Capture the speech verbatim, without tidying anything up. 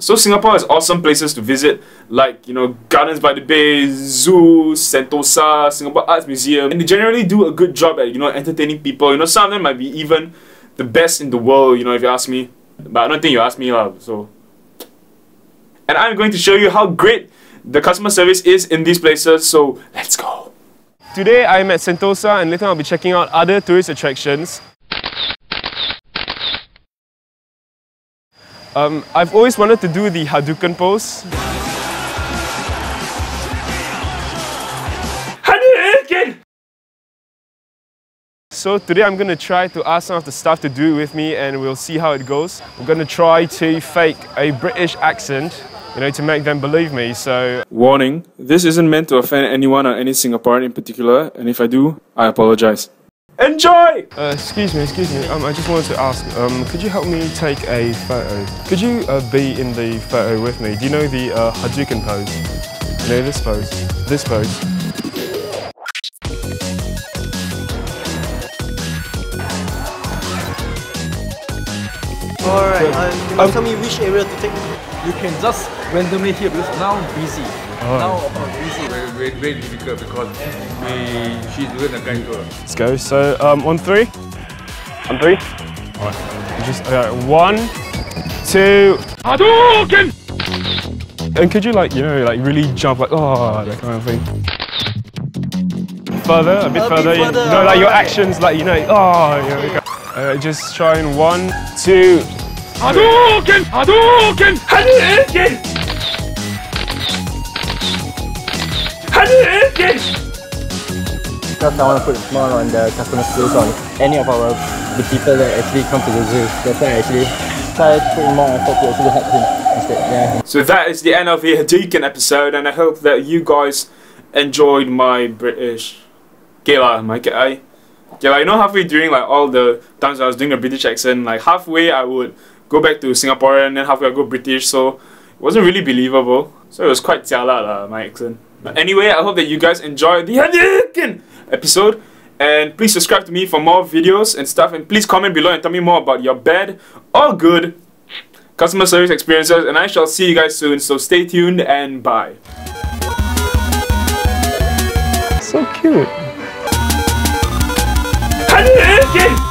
So Singapore has awesome places to visit, like, you know, Gardens by the Bay, Zoo, Sentosa, Singapore Arts Museum, and they generally do a good job at, you know, entertaining people. You know, some of them might be even the best in the world, you know, if you ask me. But I don't think you asked me lah, so. And I'm going to show you how great the customer service is in these places, so let's go. Today I'm at Sentosa and later I'll be checking out other tourist attractions. Um, I've always wanted to do the Hadouken pose. Hadouken! So today I'm going to try to ask some of the staff to do it with me and we'll see how it goes. We're going to try to fake a British accent, you know, to make them believe me, so... Warning, this isn't meant to offend anyone or any Singaporean in particular, and if I do, I apologise. Enjoy! Uh, excuse me, excuse me, um, I just wanted to ask, um, could you help me take a photo? Could you uh, be in the photo with me? Do you know the uh, Hadouken pose? You know this pose? This pose? Alright, uh, can you um, tell me which area to take? You can just randomly here because now I'm busy. Oh. Now I'm busy. Very, very, very difficult because we, she's doing a guide tour. Let's go. So, um, on three? On three? Alright. Just, uh, one, two... Hadouken! And could you, like, you know, like really jump, like, oh, that kind of thing? Further, a bit a further. Bit further. You, you know, like your actions, like, you know, oh, you know, uh, just trying one, two... Hadouken! Hadouken! Hadouken! First, I want to put a smile on the customer's face on any of our the people that actually come to the zoo. That's why I actually try to put in more effort to actually help him instead. Yeah. So that is the end of the Hadouken episode, and I hope that you guys enjoyed my British. Okay lah, my I, yeah, like, you know, halfway during like all the times I was doing a British accent, like halfway I would go back to Singaporean, and then halfway I go British. So it wasn't really believable. So it was quite jialat lah, my accent. But anyway, I hope that you guys enjoyed the Hadouken episode, and please subscribe to me for more videos and stuff, and please comment below and tell me more about your bad or good customer service experiences, and I shall see you guys soon, so stay tuned and bye. So cute. Hadouken!